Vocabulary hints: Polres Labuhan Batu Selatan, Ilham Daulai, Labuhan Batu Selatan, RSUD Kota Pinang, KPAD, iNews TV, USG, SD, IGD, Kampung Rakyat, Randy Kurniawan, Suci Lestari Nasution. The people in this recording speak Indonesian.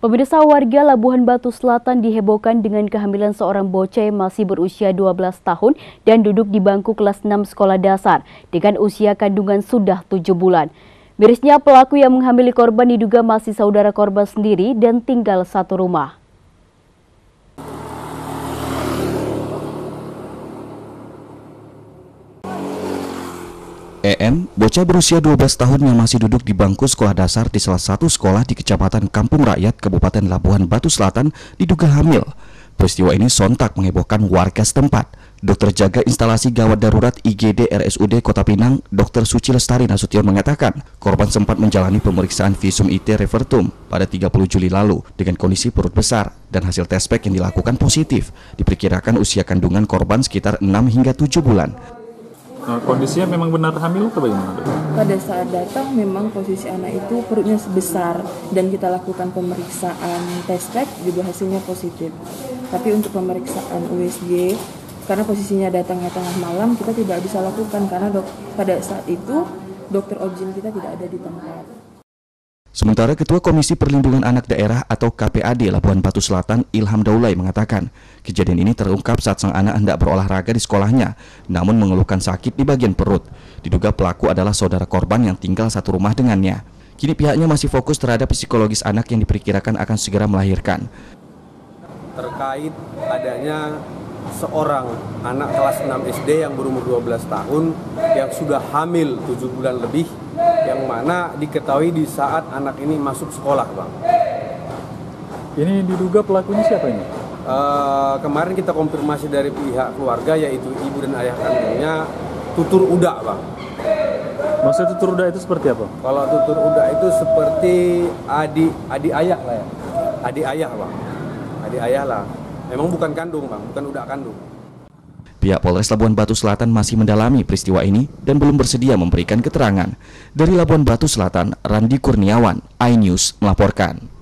Pemirsa, warga Labuhan Batu Selatan dihebohkan dengan kehamilan seorang bocah yang masih berusia 12 tahun dan duduk di bangku kelas 6 sekolah dasar dengan usia kandungan sudah 7 bulan. Mirisnya, pelaku yang menghamili korban diduga masih saudara korban sendiri dan tinggal satu rumah. EM, bocah berusia 12 tahun yang masih duduk di bangku sekolah dasar di salah satu sekolah di Kecamatan Kampung Rakyat, Kabupaten Labuhan Batu Selatan, diduga hamil. Peristiwa ini sontak menghebohkan warga setempat. Dokter jaga instalasi gawat darurat IGD RSUD Kota Pinang, Dr. Suci Lestari Nasution mengatakan, korban sempat menjalani pemeriksaan visum IT revertum pada 30 Juli lalu dengan kondisi perut besar dan hasil tes pack yang dilakukan positif. Diperkirakan usia kandungan korban sekitar 6 hingga 7 bulan. Nah, kondisinya memang benar hamil atau bagaimana? Pada saat datang memang posisi anak itu perutnya sebesar dan kita lakukan pemeriksaan tes lab juga hasilnya positif. Tapi untuk pemeriksaan USG karena posisinya datangnya tengah malam kita tidak bisa lakukan karena pada saat itu dokter obgyn kita tidak ada di tempat. Sementara Ketua Komisi Perlindungan Anak Daerah atau KPAD Labuhan Batu Selatan Ilham Daulai mengatakan, kejadian ini terungkap saat sang anak hendak berolahraga di sekolahnya, namun mengeluhkan sakit di bagian perut. Diduga pelaku adalah saudara korban yang tinggal satu rumah dengannya. Kini pihaknya masih fokus terhadap psikologis anak yang diperkirakan akan segera melahirkan. Terkait adanya seorang anak kelas 6 SD yang berumur 12 tahun yang sudah hamil 7 bulan lebih, yang mana diketahui di saat anak ini masuk sekolah, Bang. Ini diduga pelakunya siapa ini? Kemarin kita konfirmasi dari pihak keluarga, yaitu ibu dan ayah kandungnya, tutur uda, Bang. Maksud tutur uda itu seperti apa? Kalau tutur uda itu seperti adik ayah lah ya. Adik ayah, Bang. Adik ayah lah. Memang bukan kandung, Bang. Bukan uda kandung. Pihak Polres Labuhan Batu Selatan masih mendalami peristiwa ini dan belum bersedia memberikan keterangan. Dari Labuhan Batu Selatan, Randy Kurniawan, iNews melaporkan.